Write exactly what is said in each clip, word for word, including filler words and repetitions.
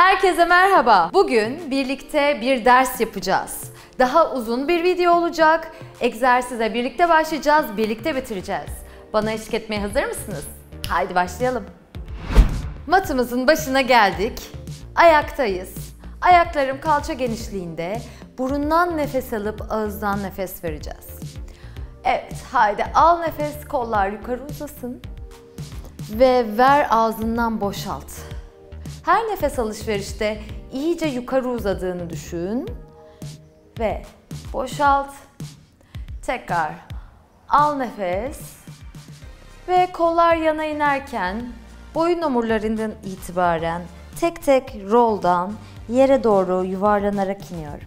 Herkese merhaba. Bugün birlikte bir ders yapacağız. Daha uzun bir video olacak. Egzersize birlikte başlayacağız, birlikte bitireceğiz. Bana eşlik etmeye hazır mısınız? Haydi başlayalım. Matımızın başına geldik. Ayaktayız. Ayaklarım kalça genişliğinde. Burundan nefes alıp ağızdan nefes vereceğiz. Evet, haydi al nefes, kollar yukarı uzasın. Ve ver, ağzından boşalt. Her nefes alışverişte iyice yukarı uzadığını düşün. Ve boşalt. Tekrar al nefes. Ve kollar yana inerken boyun omurlarından itibaren tek tek roll'dan yere doğru yuvarlanarak iniyorum.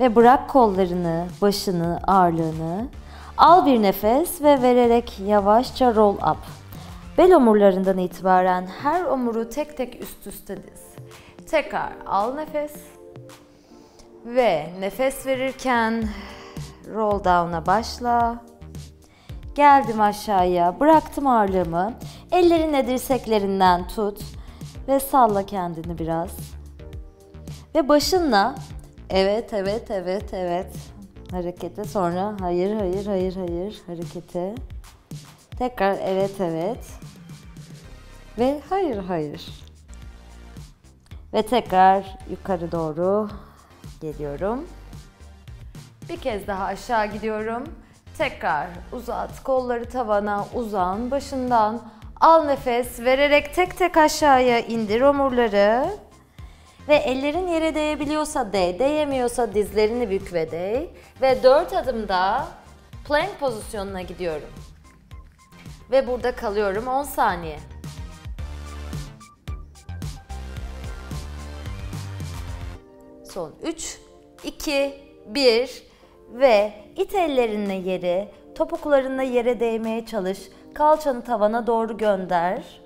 Ve bırak kollarını, başını, ağırlığını. Al bir nefes ve vererek yavaşça roll up. Bel omurlarından itibaren her omuru tek tek üst üste diz. Tekrar al nefes. Ve nefes verirken roll down'a başla. Geldim aşağıya, bıraktım ağırlığımı. Ellerini dirseklerinden tut ve salla kendini biraz. Ve başınla evet, evet, evet, evet harekete, sonra hayır, hayır, hayır, hayır harekete. Tekrar evet, evet ve hayır, hayır. Ve tekrar yukarı doğru geliyorum. Bir kez daha aşağı gidiyorum. Tekrar uzat, kolları tavana, uzan, başından al nefes, vererek tek tek aşağıya indir omurları. Ve ellerin yere değebiliyorsa değ, değemiyorsa dizlerini bük ve değ. Ve dört adımda plank pozisyonuna gidiyorum. Ve burada kalıyorum on saniye. Son üç, iki, bir ve it ellerinle yere, topuklarınla yere değmeye çalış. Kalçanı tavana doğru gönder.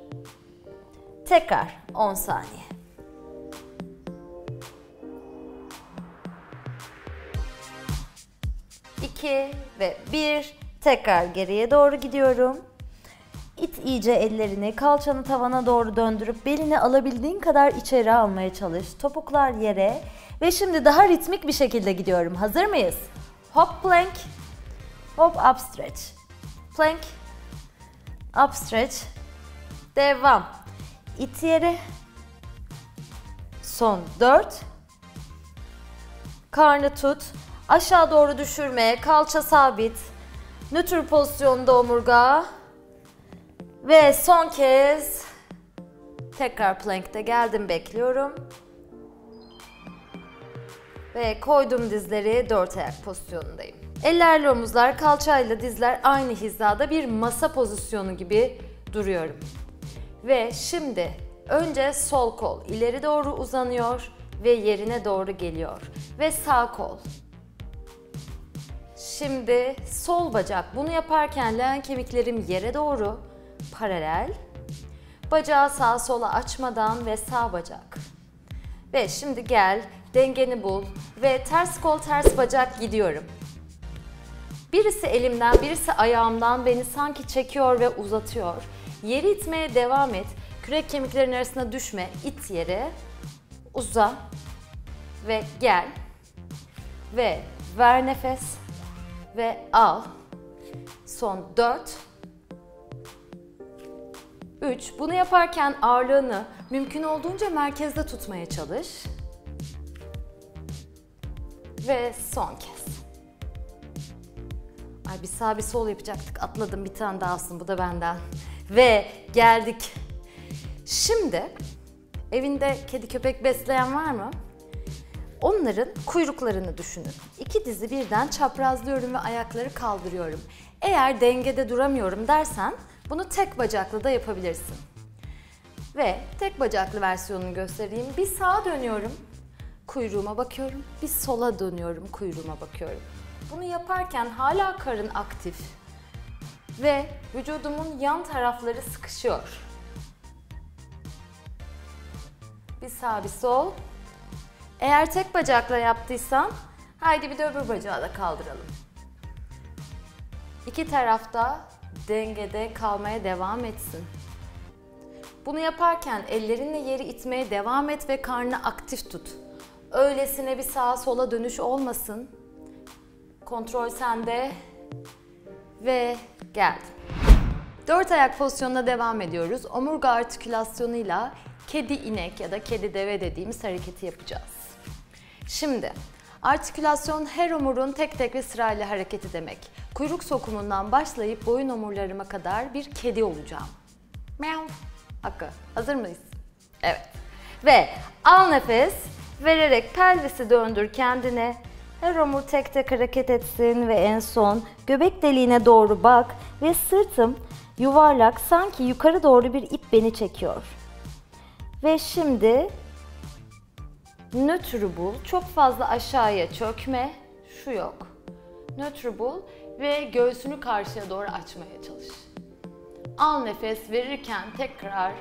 Tekrar on saniye. iki ve bir. Tekrar geriye doğru gidiyorum. İt iyice ellerini, kalçanı tavana doğru döndürüp belini alabildiğin kadar içeri almaya çalış. Topuklar yere ve şimdi daha ritmik bir şekilde gidiyorum. Hazır mıyız? Hop plank, hop up stretch. Plank, up stretch. Devam. İt yere. Son dört. Karnı tut. Aşağı doğru düşürme, kalça sabit. Nötr pozisyonda omurga. Ve son kez tekrar plank'te geldim, bekliyorum. Ve koydum dizleri, dört ayak pozisyonundayım. Ellerle omuzlar, kalçayla dizler aynı hizada, bir masa pozisyonu gibi duruyorum. Ve şimdi önce sol kol ileri doğru uzanıyor ve yerine doğru geliyor. Ve sağ kol. Şimdi sol bacak. Bunu yaparken leğen kemiklerim yere doğru paralel. Bacağı sağa sola açmadan ve sağ bacak. Ve şimdi gel, dengeni bul ve ters kol ters bacak gidiyorum. Birisi elimden, birisi ayağımdan beni sanki çekiyor ve uzatıyor. Yeri itmeye devam et. Kürek kemiklerin arasına düşme. İt yere. Uza. Ve gel. Ve ver nefes. Ve al. Son dört. üç. Bunu yaparken ağırlığını mümkün olduğunca merkezde tutmaya çalış. Ve son kez. Ay, bir sağ bir sol yapacaktık. Atladım, bir tane daha alsın. Bu da benden. Ve geldik. Şimdi evinde kedi köpek besleyen var mı? Onların kuyruklarını düşünün. İki dizi birden çaprazlıyorum ve ayakları kaldırıyorum. Eğer dengede duramıyorum dersen bunu tek bacaklı da yapabilirsin. Ve tek bacaklı versiyonunu göstereyim. Bir sağa dönüyorum, kuyruğuma bakıyorum. Bir sola dönüyorum, kuyruğuma bakıyorum. Bunu yaparken hala karın aktif ve vücudumun yan tarafları sıkışıyor. Bir sağ bir sol. Eğer tek bacakla yaptıysan, haydi bir de öbür bacağı da kaldıralım. İki tarafta dengede kalmaya devam etsin. Bunu yaparken ellerinle yeri itmeye devam et ve karnını aktif tut. Öylesine bir sağa sola dönüş olmasın. Kontrol sende ve gel. Dört ayak pozisyonuna devam ediyoruz. Omurga artikülasyonuyla kedi inek ya da kedi deve dediğimiz hareketi yapacağız. Şimdi artikülasyon her omurun tek tek ve sırayla hareketi demek. Kuyruk sokumundan başlayıp boyun omurlarıma kadar bir kedi olacağım. Meow. Hakkı, hazır mıyız? Evet. Ve al nefes vererek pelvisi döndür kendine. Her omur tek tek hareket etsin ve en son göbek deliğine doğru bak ve sırtım yuvarlak, sanki yukarı doğru bir ip beni çekiyor. Ve şimdi nötrü bul. Çok fazla aşağıya çökme. Şu yok. Nötrü bul ve göğsünü karşıya doğru açmaya çalış. Al nefes verirken tekrar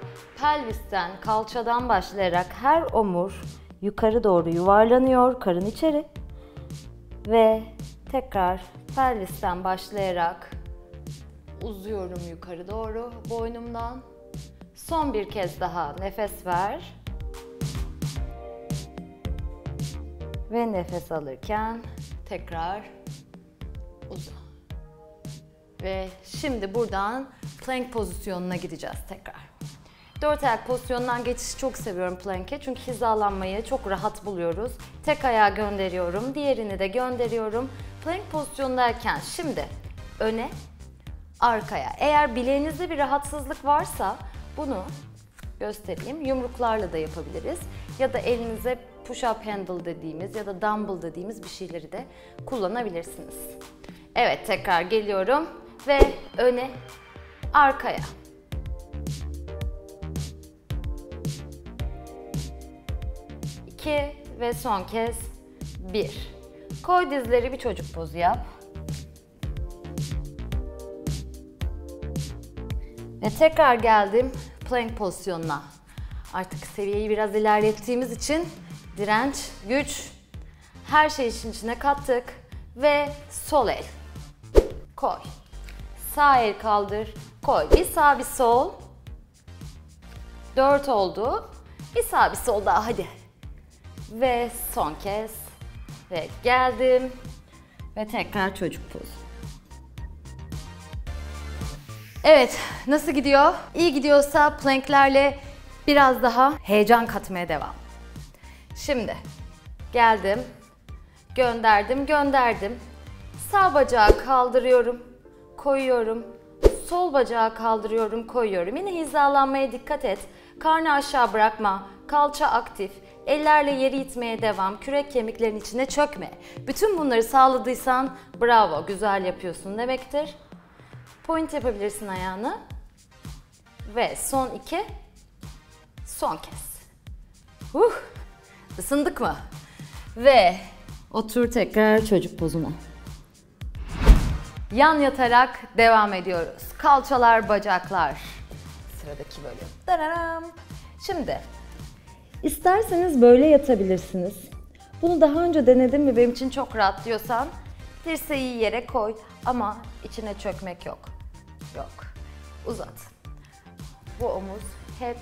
pelvisten, kalçadan başlayarak her omur yukarı doğru yuvarlanıyor, karın içeri. Ve tekrar pelvisten başlayarak uzuyorum yukarı doğru boynumdan. Son bir kez daha nefes ver. Ve nefes alırken tekrar uzan. Ve şimdi buradan plank pozisyonuna gideceğiz tekrar. Dört ayak pozisyonundan geçişi çok seviyorum plank'e, çünkü hizalanmayı çok rahat buluyoruz. Tek ayağı gönderiyorum, diğerini de gönderiyorum. Plank pozisyondayken şimdi öne, arkaya. Eğer bileğinizde bir rahatsızlık varsa bunu göstereyim. Yumruklarla da yapabiliriz ya da elinize push-up handle dediğimiz ya da dumbbell dediğimiz bir şeyleri de kullanabilirsiniz. Evet, tekrar geliyorum ve öne, arkaya. İki ve son kez bir. Koy dizleri bir çocuk pozu yap. Ve tekrar geldim plank pozisyonuna. Artık seviyeyi biraz ilerlettiğimiz için direnç, güç, her şeyi işin içine kattık ve sol el koy. Sağ el kaldır, koy. Bir sağ bir sol. Dört oldu. Bir sağ bir sol daha, hadi. Ve son kez. Ve geldim. Ve tekrar çocuk pozu. Evet, nasıl gidiyor? İyi gidiyorsa planklerle biraz daha heyecan katmaya devam. Şimdi geldim. Gönderdim, gönderdim. Sağ bacağı kaldırıyorum, koyuyorum. Sol bacağı kaldırıyorum, koyuyorum. Yine hizalanmaya dikkat et. Karnı aşağı bırakma. Kalça aktif. Ellerle yeri itmeye devam. Kürek kemiklerin içine çökme. Bütün bunları sağladıysan bravo, güzel yapıyorsun demektir. Point yapabilirsin ayağını. Ve son iki. Son kez. Uh, ısındık mı? Ve otur tekrar çocuk pozuna. Yan yatarak devam ediyoruz. Kalçalar, bacaklar. Sıradaki bölüm. Tararam. Şimdi isterseniz böyle yatabilirsiniz. Bunu daha önce denedim mi benim için çok rahat diyorsan dirseği yere koy ama içine çökmek yok. Yok. Uzat. Bu omuz hep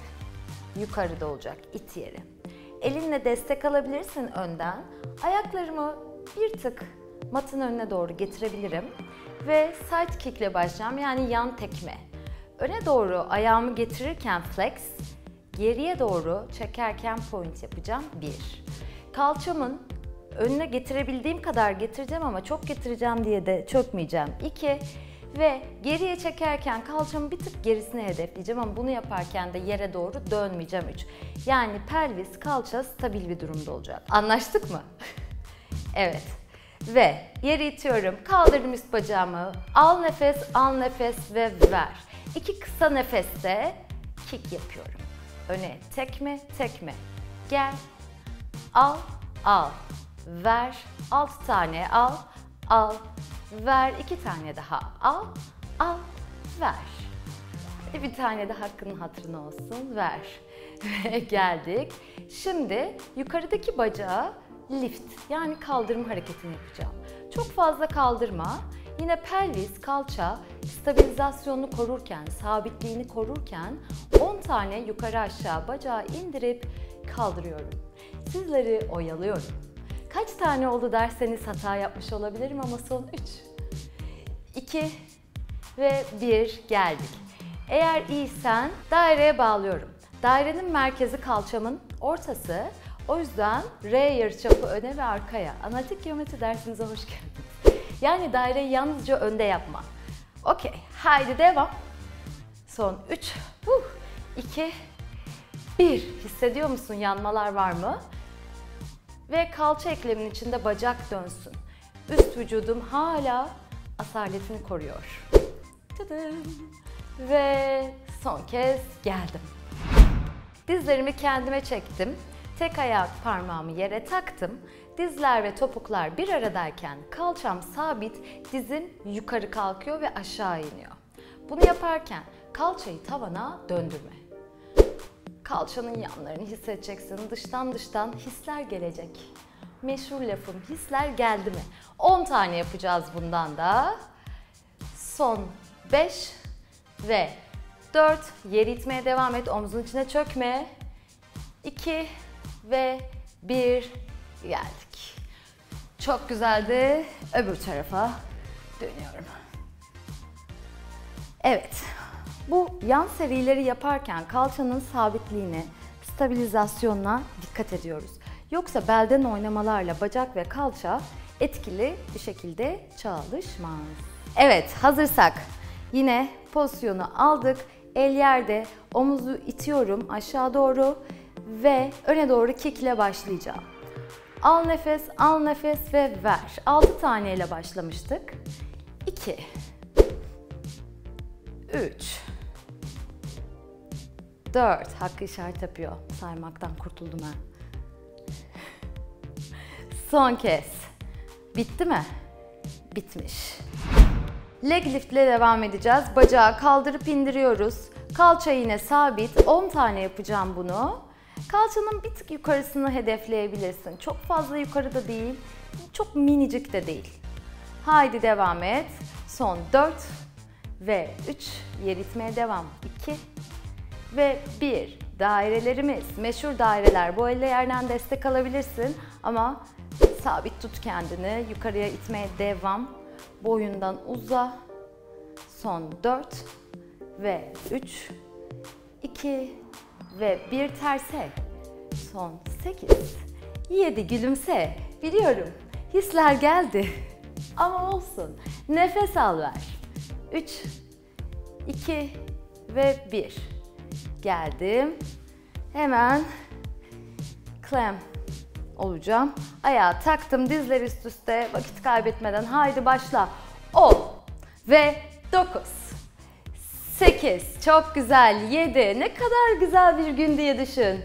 yukarıda olacak. İt yeri. Elinle destek alabilirsin önden. Ayaklarımı bir tık matın önüne doğru getirebilirim. Ve side kick ile başlayacağım, yani yan tekme. Öne doğru ayağımı getirirken flex, geriye doğru çekerken point yapacağım. Bir. Kalçamın önüne getirebildiğim kadar getireceğim ama çok getireceğim diye de çökmeyeceğim. İki. Ve geriye çekerken kalçamı bir tık gerisine hedefleyeceğim ama bunu yaparken de yere doğru dönmeyeceğim. Üç. Yani pelvis, kalça stabil bir durumda olacak. Anlaştık mı? Evet. Ve yere itiyorum, kaldırdım üst bacağımı, al nefes, al nefes ve ver. İki kısa nefeste kick yapıyorum. Öne tekme, tekme, gel, al, al, ver, altı tane al, al, ver, iki tane daha al, al, ver. Hadi bir tane de hakkının hatırına olsun, ver. Ve geldik. Şimdi yukarıdaki bacağı lift, yani kaldırma hareketini yapacağım. Çok fazla kaldırma, Yine pelvis, kalça stabilizasyonunu korurken, sabitliğini korurken on tane yukarı aşağı bacağı indirip kaldırıyorum. Sizleri oyalıyorum. Kaç tane oldu derseniz hata yapmış olabilirim ama son üç, iki ve bir geldik. Eğer iyisen daireye bağlıyorum. Dairenin merkezi kalçamın ortası. O yüzden R yarıçapı öne ve arkaya. Analitik geometri dersimize hoş geldiniz. Yani daireyi yalnızca önde yapma. Okey, haydi devam. Son üç, iki, bir. Hissediyor musun? Yanmalar var mı? Ve kalça eklemin içinde bacak dönsün. Üst vücudum hala asaletini koruyor. Tadam. Ve son kez geldim. Dizlerimi kendime çektim. Tek ayak parmağımı yere taktım. Dizler ve topuklar bir aradayken kalçam sabit, dizim yukarı kalkıyor ve aşağı iniyor. Bunu yaparken kalçayı tavana döndürme. Kalçanın yanlarını hissedeceksin. Dıştan dıştan hisler gelecek. Meşhur lafım, hisler geldi mi? on tane yapacağız bundan da. Son beş ve dört. Yeri itmeye devam et. Omzun içine çökme. iki ve bir geldik. Çok güzeldi. Öbür tarafa dönüyorum. Evet. Bu yan serileri yaparken kalçanın sabitliğine, stabilizasyonuna dikkat ediyoruz. Yoksa belden oynamalarla bacak ve kalça etkili bir şekilde çalışmaz. Evet, hazırsak yine pozisyonu aldık. El yerde, omuzu itiyorum aşağı doğru ve öne doğru kick ile başlayacağım. Al nefes, al nefes ve ver. altı tane ile başlamıştık. iki, üç, dört. Hakkı işaret yapıyor. Saymaktan kurtuldum ha. Son kez. Bitti mi? Bitmiş. Leg lift ile devam edeceğiz. Bacağı kaldırıp indiriyoruz. Kalça yine sabit. on tane yapacağım bunu. Kalçanın bir tık yukarısını hedefleyebilirsin. Çok fazla yukarıda değil, çok minicik de değil. Haydi devam et. Son dört ve üç. Yer itmeye devam. iki ve bir. Dairelerimiz, meşhur daireler. Bu elle yerden destek alabilirsin ama sabit tut kendini. Yukarıya itmeye devam. Boyundan uza. Son dört ve üç, iki ve bir terse. Son sekiz, yedi. Gülümse. Biliyorum hisler geldi ama olsun. Nefes al ver. üç, iki ve bir. Geldim. Hemen clam olacağım. Ayağı taktım, dizler üst üste, vakit kaybetmeden haydi başla. on ve dokuz. sekiz, çok güzel, yedi, ne kadar güzel bir gün diye düşün.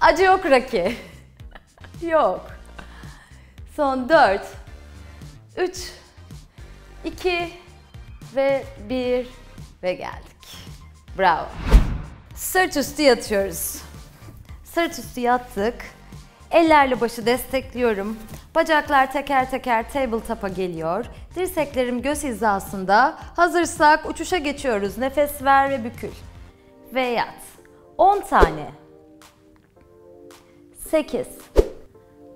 Acı yok Raki. Yok. Son dört, üç, iki ve bir ve geldik. Bravo. Sırt üstü yatıyoruz. Sırt üstü yattık. Ellerle başı destekliyorum. Bacaklar teker teker tabletop'a geliyor. Dirseklerim göz hizasında. Hazırsak uçuşa geçiyoruz. Nefes ver ve bükül. Ve yat. on tane. sekiz.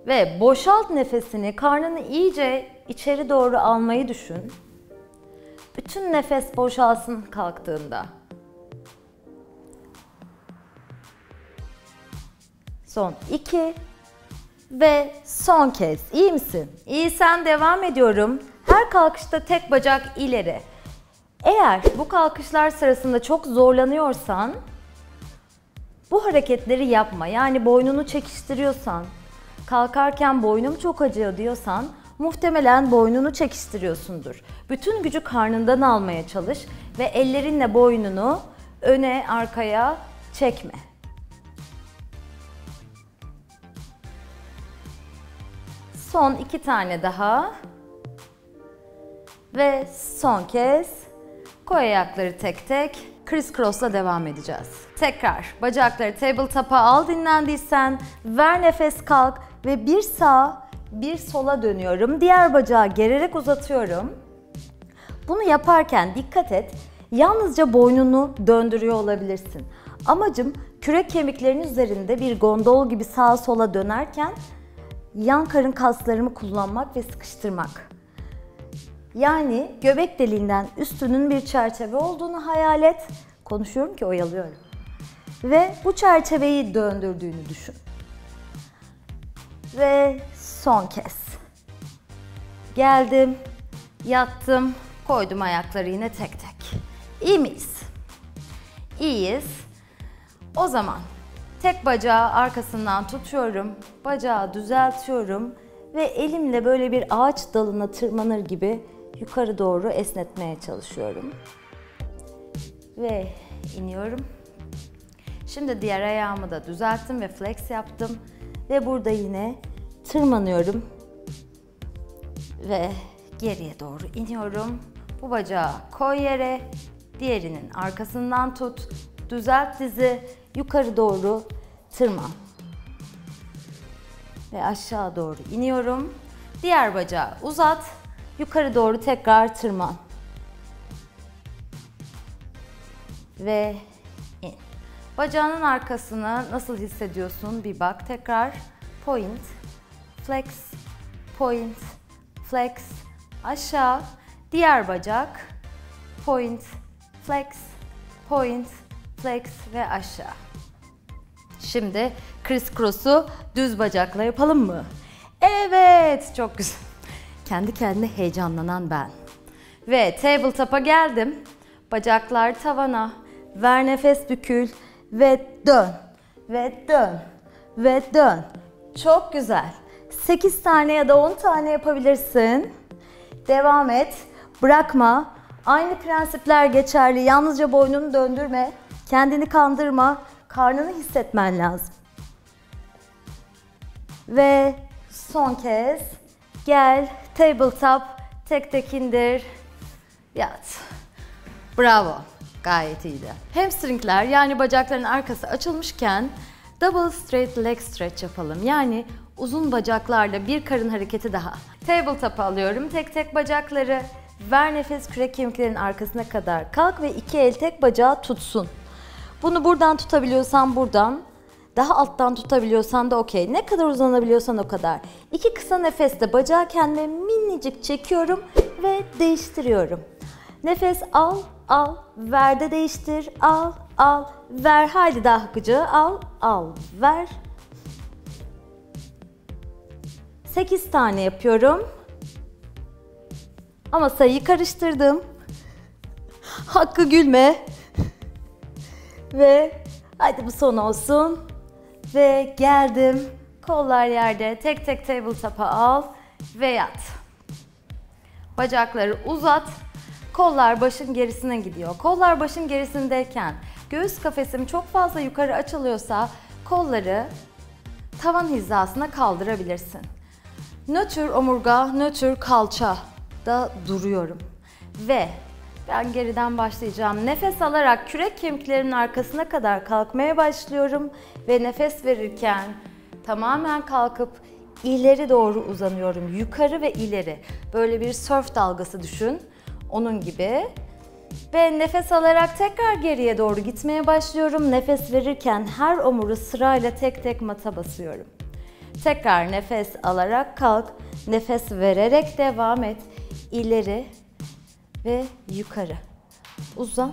Ve boşalt nefesini. Karnını iyice içeri doğru almayı düşün. Bütün nefes boşalsın kalktığında. Son iki. Ve son kez. İyi misin? İyisen devam ediyorum. Her kalkışta tek bacak ileri. Eğer bu kalkışlar sırasında çok zorlanıyorsan bu hareketleri yapma. Yani boynunu çekiştiriyorsan, kalkarken boynum çok acıyor diyorsan muhtemelen boynunu çekiştiriyorsundur. Bütün gücü karnından almaya çalış ve ellerinle boynunu öne arkaya çekme. Son iki tane daha ve son kez koy ayakları tek tek, criss-cross'la devam edeceğiz. Tekrar bacakları tabletop'a al dinlendiysen, ver nefes kalk ve bir sağa bir sola dönüyorum. Diğer bacağı gererek uzatıyorum. Bunu yaparken dikkat et, yalnızca boynunu döndürüyor olabilirsin. Amacım kürek kemiklerinin üzerinde bir gondol gibi sağa sola dönerken yan karın kaslarımı kullanmak ve sıkıştırmak. Yani göbek deliğinden üstünün bir çerçeve olduğunu hayal et. Konuşuyorum ki oyalıyorum. Ve bu çerçeveyi döndürdüğünü düşün. Ve son kez. Geldim, yattım, koydum ayakları yine tek tek. İyi miyiz? İyiyiz. O zaman tek bacağı arkasından tutuyorum, bacağı düzeltiyorum ve elimle böyle bir ağaç dalına tırmanır gibi yukarı doğru esnetmeye çalışıyorum. Ve iniyorum. Şimdi diğer ayağımı da düzelttim ve flex yaptım. Ve burada yine tırmanıyorum ve geriye doğru iniyorum. Bu bacağı koy yere, diğerinin arkasından tut, düzelt dizi, yukarı doğru tırman. Ve aşağı doğru iniyorum. Diğer bacağı uzat, yukarı doğru tekrar tırman. Ve in. Bacağının arkasını nasıl hissediyorsun bir bak. Tekrar point, flex, point, flex, aşağı. Diğer bacak, point, flex, point, flex ve aşağı. Şimdi criss-cross'u düz bacakla yapalım mı? Evet, çok güzel. Kendi kendine heyecanlanan ben. Ve tabletop'a geldim. Bacaklar tavana. Ver nefes, bükül ve dön. Ve dön. Ve dön. Çok güzel. sekiz tane ya da on tane yapabilirsin. Devam et. Bırakma. Aynı prensipler geçerli. Yalnızca boynunu döndürme. Kendini kandırma. Karnını hissetmen lazım. Ve son kez. Gel. Tabletop. Tek tek indir. Yat. Bravo. Gayet iyiydi. Hamstringler, yani bacakların arkası açılmışken double straight leg stretch yapalım. Yani uzun bacaklarla bir karın hareketi daha. Tabletop'a alıyorum. Tek tek bacakları. Ver nefes, kürek kemiklerinin arkasına kadar kalk ve iki el tek bacağı tutsun. Bunu buradan tutabiliyorsan buradan, daha alttan tutabiliyorsan da okey. Ne kadar uzanabiliyorsan o kadar. İki kısa nefeste bacağı kendime minicik çekiyorum ve değiştiriyorum. Nefes al, al, ver de değiştir, al, al, ver. Haydi daha akıcı, al, al, ver. sekiz tane yapıyorum. Ama sayıyı karıştırdım. Hakkı gülme. Ve hadi bu son olsun. Ve geldim. Kollar yerde. Tek tek tabletop'a al ve yat. Bacakları uzat. Kollar başın gerisine gidiyor. Kollar başın gerisindeyken göğüs kafesim çok fazla yukarı açılıyorsa kolları tavan hizasına kaldırabilirsin. Nötr omurga, nötr kalça da duruyorum. Ve ben geriden başlayacağım. Nefes alarak kürek kemiklerimin arkasına kadar kalkmaya başlıyorum. Ve nefes verirken tamamen kalkıp ileri doğru uzanıyorum. Yukarı ve ileri. Böyle bir surf dalgası düşün. Onun gibi. Ve nefes alarak tekrar geriye doğru gitmeye başlıyorum. Nefes verirken her omuru sırayla tek tek mata basıyorum. Tekrar nefes alarak kalk. Nefes vererek devam et. İleri ve yukarı. Uzan.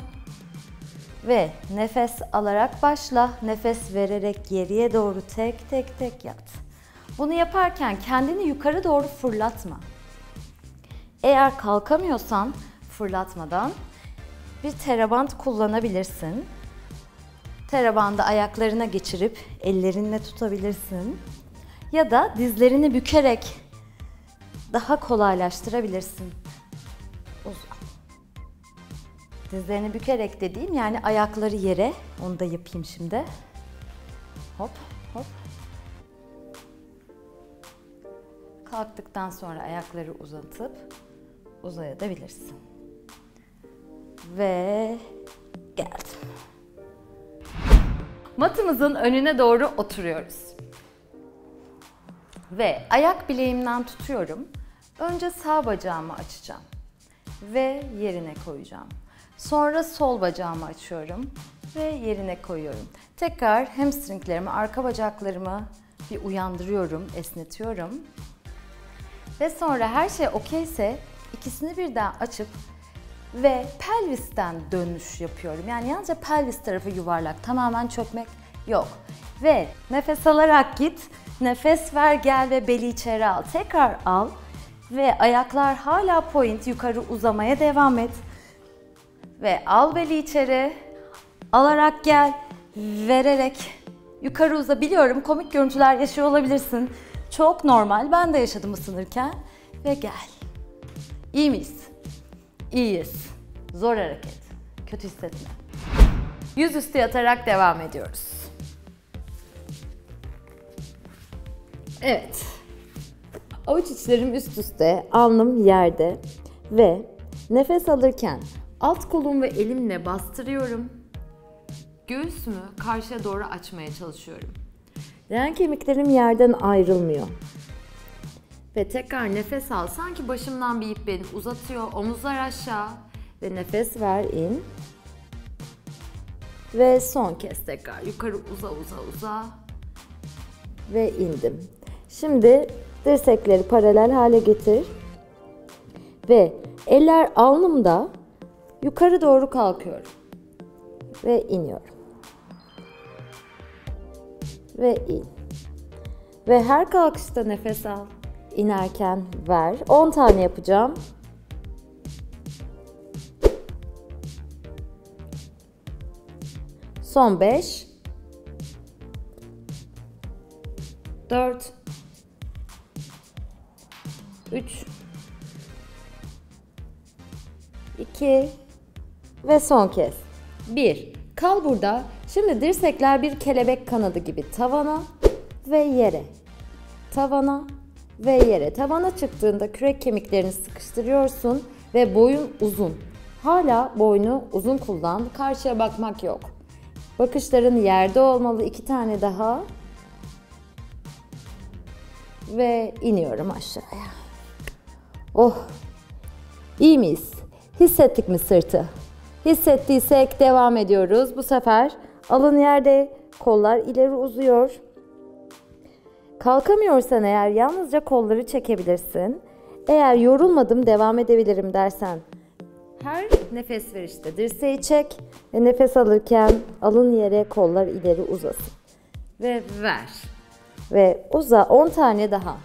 Ve nefes alarak başla. Nefes vererek geriye doğru tek tek tek yat. Bunu yaparken kendini yukarı doğru fırlatma. Eğer kalkamıyorsan fırlatmadan bir terabant kullanabilirsin. Terabandı ayaklarına geçirip ellerinle tutabilirsin. Ya da dizlerini bükerek daha kolaylaştırabilirsin. Uzan. Dizlerini bükerek dediğim yani ayakları yere. Onu da yapayım şimdi. Hop hop. Kalktıktan sonra ayakları uzatıp uzayabilirsin. Ve geldim. Matımızın önüne doğru oturuyoruz. Ve ayak bileğimden tutuyorum. Önce sağ bacağımı açacağım. ve yerine koyacağım. Sonra sol bacağımı açıyorum ve yerine koyuyorum. Tekrar hamstringlerimi, arka bacaklarımı bir uyandırıyorum, esnetiyorum. Ve sonra her şey okeyse ikisini birden açıp ve pelvisten dönüş yapıyorum. Yani yalnızca pelvis tarafı yuvarlak, tamamen çökmek yok. Ve nefes alarak git, nefes ver, gel ve beli içeri al. Tekrar al ve ayaklar hala point, yukarı uzamaya devam et. Ve al beli içeri, alarak gel, vererek yukarı uza. Biliyorum komik görüntüler yaşıyor olabilirsin. Çok normal, ben de yaşadım ısınırken. Ve gel. İyi miyiz? İyiyiz. Zor hareket. Kötü hissetme. Yüzüstü yatarak devam ediyoruz. Evet. Avuç içlerim üst üste, alnım yerde ve nefes alırken alt kolum ve elimle bastırıyorum. Göğsümü karşıya doğru açmaya çalışıyorum. Leğen kemiklerim yerden ayrılmıyor. Ve tekrar nefes al. Sanki başımdan bir ip beni uzatıyor. Omuzlar aşağı. Ve nefes ver, in. Ve son kez tekrar. Yukarı uza uza uza. Ve indim. Şimdi dirsekleri paralel hale getir. Ve eller alnımda. Yukarı doğru kalkıyorum. Ve iniyorum. Ve in. Ve her kalkışta nefes al. İnerken ver. on tane yapacağım. Son beş. dört. üç. iki. Ve son kez. bir. Kal burada. Şimdi dirsekler bir kelebek kanadı gibi tavana ve yere. Tavana ve yere. Tavana çıktığında kürek kemiklerini sıkıştırıyorsun ve boyun uzun. Hala boynu uzun kullan. Karşıya bakmak yok. Bakışların yerde olmalı. iki tane daha. Ve iniyorum aşağıya. Oh! İyi miyiz? Hissettik mi sırtı? Hissettiysek devam ediyoruz. Bu sefer alın yerde, kollar ileri uzuyor. Kalkamıyorsan eğer yalnızca kolları çekebilirsin. Eğer yorulmadım devam edebilirim dersen her nefes verişte dirseği çek ve nefes alırken alın yere, kollar ileri uzasın. Ve ver. Ve uza. on tane daha.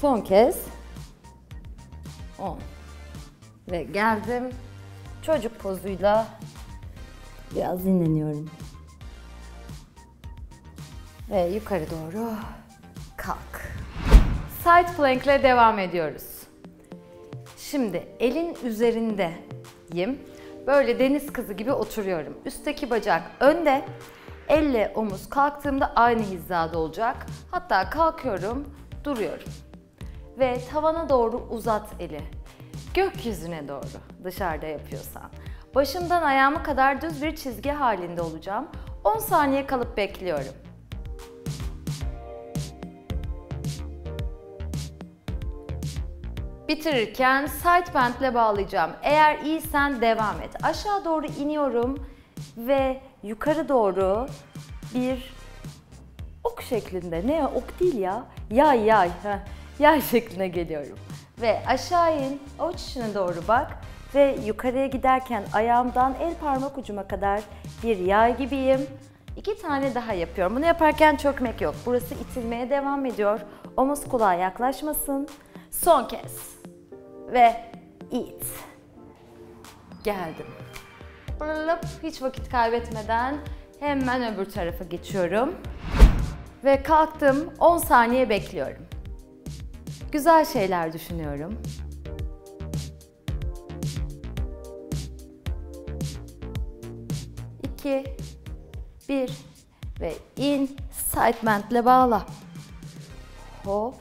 Son kez. on. Ve geldim. Çocuk pozuyla biraz dinleniyorum. Ve yukarı doğru kalk. Side plank ile devam ediyoruz. Şimdi elin üzerindeyim. Böyle deniz kızı gibi oturuyorum. Üstteki bacak önde. Elle omuz kalktığımda aynı hizada olacak. Hatta kalkıyorum, duruyorum. Ve tavana doğru uzat eli. Gökyüzüne doğru, dışarıda yapıyorsan. Başımdan ayağıma kadar düz bir çizgi halinde olacağım. on saniye kalıp bekliyorum. Bitirirken side bend ile bağlayacağım. Eğer iyisen devam et. Aşağı doğru iniyorum ve yukarı doğru bir ok şeklinde. Ne ok değil ya. Yay yay. Yay şekline geliyorum. Ve aşağı in, avuç içine doğru bak ve yukarıya giderken ayağımdan el parmak ucuma kadar bir yay gibiyim. İki tane daha yapıyorum. Bunu yaparken çökmek yok. Burası itilmeye devam ediyor. Omuz kulağa yaklaşmasın. Son kez. Ve it. Geldim. Hiç vakit kaybetmeden hemen öbür tarafa geçiyorum. Ve kalktım. on saniye bekliyorum. Güzel şeyler düşünüyorum. iki, bir ve in. Side bend ile bağla. Hop.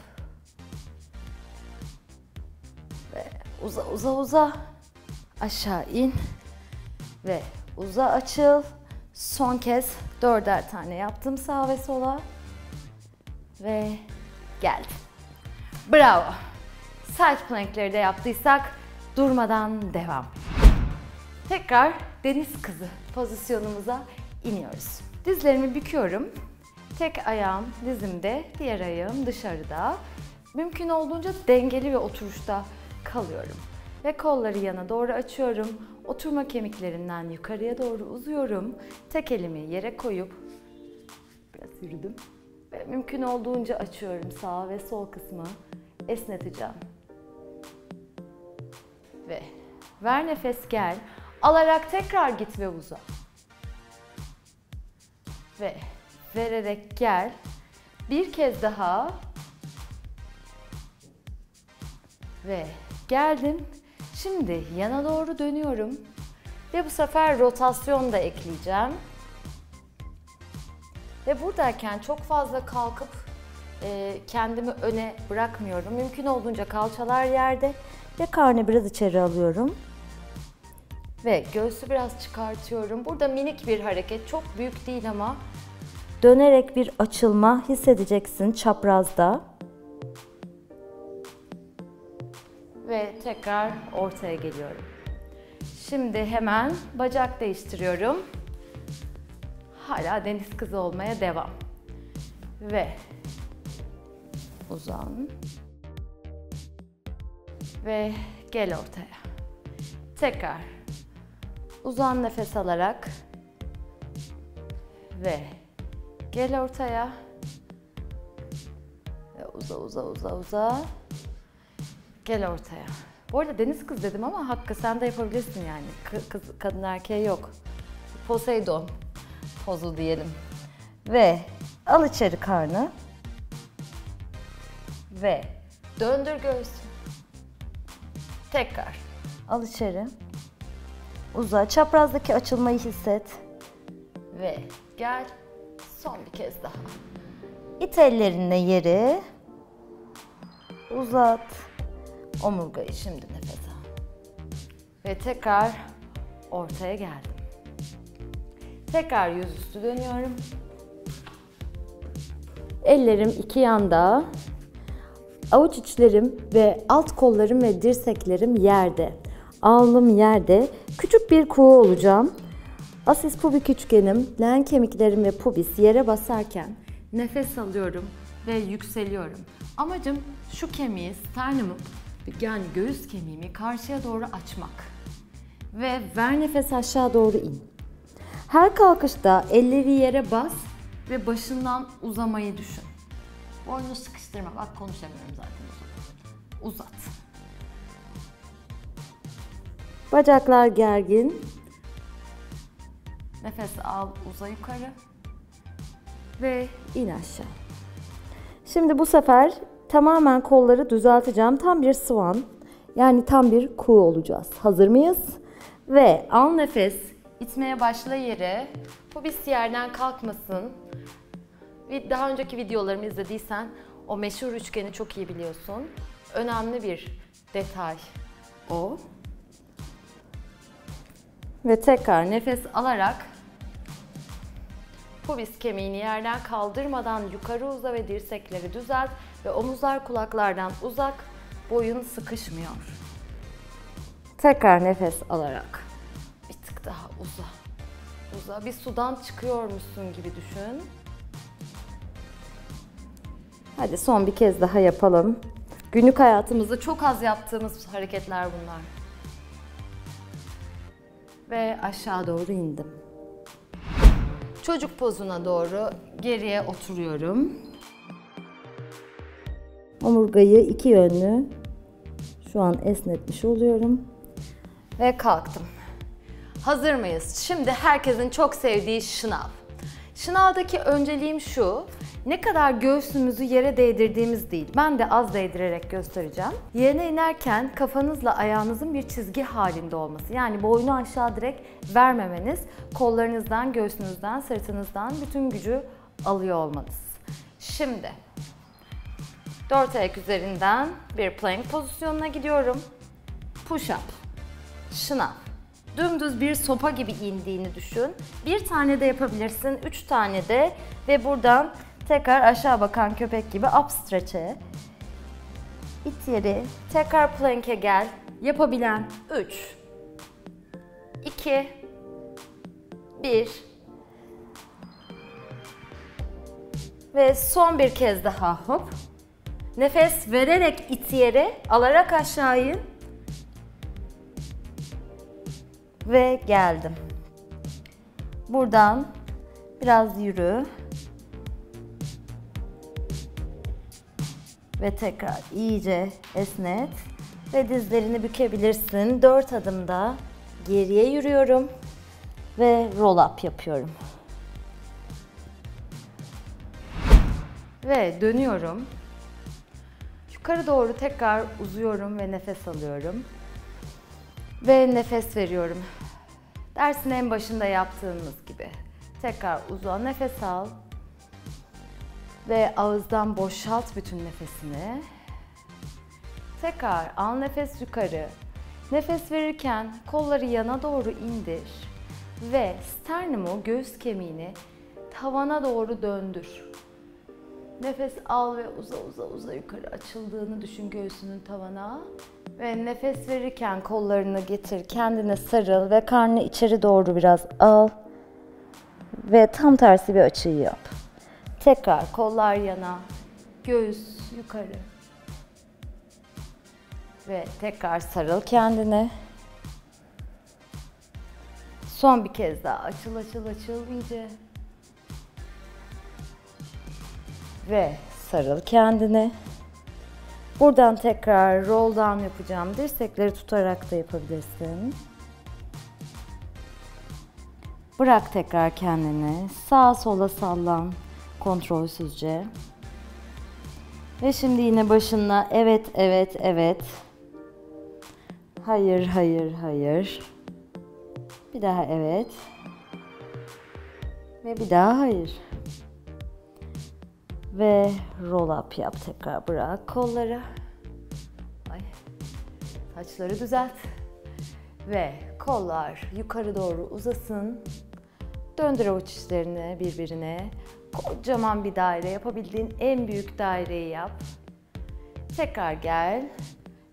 Ve uza uza uza. aşağı in ve uza, açıl. Son kez dörder tane yaptım sağa ve sola ve geldim. Bravo. Side plankleri de yaptıysak durmadan devam. Tekrar deniz kızı pozisyonumuza iniyoruz. Dizlerimi büküyorum. Tek ayağım dizimde, diğer ayağım dışarıda. Mümkün olduğunca dengeli ve oturuşta kalıyorum. Ve kolları yana doğru açıyorum. Oturma kemiklerinden yukarıya doğru uzuyorum. Tek elimi yere koyup biraz yürüdüm. Ve mümkün olduğunca açıyorum sağ ve sol kısmı. Esneteceğim. Ve ver nefes, gel. Alarak tekrar git ve uza. Ve vererek gel. Bir kez daha. Ve geldim. Şimdi yana doğru dönüyorum. Ve bu sefer rotasyon da ekleyeceğim. Ve buradayken çok fazla kalkıp e, kendimi öne bırakmıyorum. Mümkün olduğunca kalçalar yerde. Ve karnı biraz içeri alıyorum. Ve göğsü biraz çıkartıyorum. Burada minik bir hareket. Çok büyük değil ama. Dönerek bir açılma hissedeceksin çaprazda. Ve tekrar ortaya geliyorum. Şimdi hemen bacak değiştiriyorum. Hala deniz kızı olmaya devam. Ve uzan. Ve gel ortaya. Tekrar uzan nefes alarak. Ve gel ortaya. Ve uza uza uza uza. Gel ortaya. Bu arada deniz kız dedim ama hakkı sen de yapabilirsin yani. Kız, kız, kadın erkeği yok. Poseidon pozu diyelim. Ve al içeri karnı. Ve döndür göğsünü. Tekrar. Al içeri. Uza. Çaprazdaki açılmayı hisset. Ve gel. Son bir kez daha. İt ellerinle yeri. Uzat. Omurgayı şimdi nefes al. Ve tekrar ortaya geldim. Tekrar yüzüstü dönüyorum. Ellerim iki yanda. Avuç içlerim ve alt kollarım ve dirseklerim yerde. Alnım yerde. Küçük bir kuğu olacağım. Asis pubik üçgenim, leğen kemiklerim ve pubis yere basarken nefes alıyorum ve yükseliyorum. Amacım şu kemiği, sternumu, yani göğüs kemiğimi karşıya doğru açmak. Ve ver nefes, aşağı doğru in. Her kalkışta elleri yere bas ve başından uzamayı düşün. Boynunu sıkıştırma. Bak konuşamıyorum zaten. Uzat. Bacaklar gergin. Nefes al, uza yukarı. Ve in aşağı. Şimdi bu sefer tamamen kolları düzelteceğim. Tam bir swan. Yani tam bir kuğu olacağız. Hazır mıyız? Ve al nefes. İtmeye başla yere. Pubis yerden kalkmasın. Daha önceki videolarımı izlediysen o meşhur üçgeni çok iyi biliyorsun. Önemli bir detay o. Ve tekrar nefes alarak pubis kemiğini yerden kaldırmadan yukarı uza ve dirsekleri düzelt. Ve omuzlar kulaklardan uzak, boyun sıkışmıyor. Tekrar nefes alarak bir tık daha uza. Uza, bir sudan çıkıyormuşsun gibi düşün. Hadi son bir kez daha yapalım. Günlük hayatımızda çok az yaptığımız hareketler bunlar. Ve aşağı doğru indim. Çocuk pozuna doğru geriye oturuyorum. Omurgayı iki yönlü şu an esnetmiş oluyorum. Ve kalktım. Hazır mıyız? Şimdi herkesin çok sevdiği şınav. Şınavdaki önceliğim şu. Ne kadar göğsümüzü yere değdirdiğimiz değil. Ben de az değdirerek göstereceğim. Yerine inerken kafanızla ayağınızın bir çizgi halinde olması. Yani boynu aşağı direkt vermemeniz. Kollarınızdan, göğsünüzden, sırtınızdan bütün gücü alıyor olmanız. Şimdi dört ayak üzerinden bir plank pozisyonuna gidiyorum. Push up. Şınav. Dümdüz bir sopa gibi indiğini düşün. Bir tane de yapabilirsin, üç tane de ve buradan tekrar aşağı bakan köpek gibi upstretch'e. İt yeri, tekrar plank'e gel. Yapabilen üç, iki, bir ve son bir kez daha hop. Nefes vererek it yeri, alarak aşağı in. Ve geldim. Buradan biraz yürü. Ve tekrar iyice esnet. Ve dizlerini bükebilirsin. Dört adımda geriye yürüyorum. Ve roll up yapıyorum. Ve dönüyorum. Yukarı doğru tekrar uzuyorum ve nefes alıyorum. Ve nefes veriyorum. Dersin en başında yaptığımız gibi. Tekrar uzağa nefes al. Ve ağızdan boşalt bütün nefesini. Tekrar al nefes yukarı. Nefes verirken kolları yana doğru indir. Ve sternumu, göğüs kemiğini tavana doğru döndür. Nefes al ve uza uza uza yukarı açıldığını düşün göğsünün tavana. Ve nefes verirken kollarını getir, kendine sarıl ve karnını içeri doğru biraz al. Ve tam tersi bir açıyı yap. Tekrar kollar yana, göğüs yukarı. Ve tekrar sarıl kendine. Son bir kez daha açıl açıl açıl iyice. Ve sarıl kendine. Buradan tekrar roll down yapacağım. Dirsekleri tutarak da yapabilirsin. Bırak tekrar kendini. Sağa sola sallan. Kontrolsüzce. Ve şimdi yine başına evet, evet, evet. Hayır, hayır, hayır. Bir daha evet. Ve bir daha hayır. Ve roll up yap tekrar, bırak kolları. Ay. Saçları düzelt. Ve kollar yukarı doğru uzasın. Döndür avuç içlerini birbirine. Kocaman bir daire, yapabildiğin en büyük daireyi yap. Tekrar gel.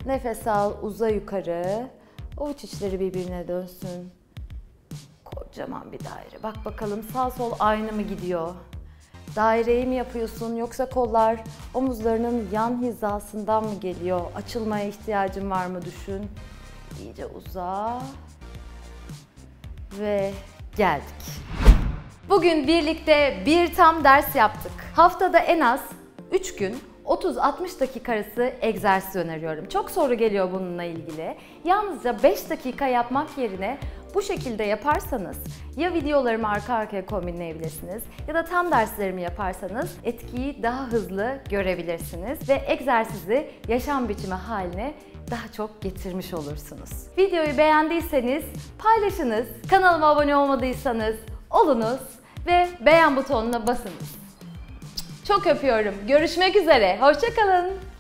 Nefes al, uza yukarı. Avuç içleri birbirine dönsün. Kocaman bir daire. Bak bakalım sağ sol aynı mı gidiyor? Daireyi mi yapıyorsun yoksa kollar omuzlarının yan hizasından mı geliyor? Açılmaya ihtiyacın var mı düşün. İyice uza. Ve geldik. Bugün birlikte bir tam ders yaptık. Haftada en az üç gün otuz altmış dakika arası egzersiz öneriyorum. Çok soru geliyor bununla ilgili. Yalnızca beş dakika yapmak yerine bu şekilde yaparsanız ya videolarımı arka arkaya kombinleyebilirsiniz ya da tam derslerimi yaparsanız etkiyi daha hızlı görebilirsiniz ve egzersizi yaşam biçimi haline daha çok getirmiş olursunuz. Videoyu beğendiyseniz paylaşınız, kanalıma abone olmadıysanız olunuz ve beğen butonuna basınız. Çok öpüyorum. Görüşmek üzere. Hoşça kalın.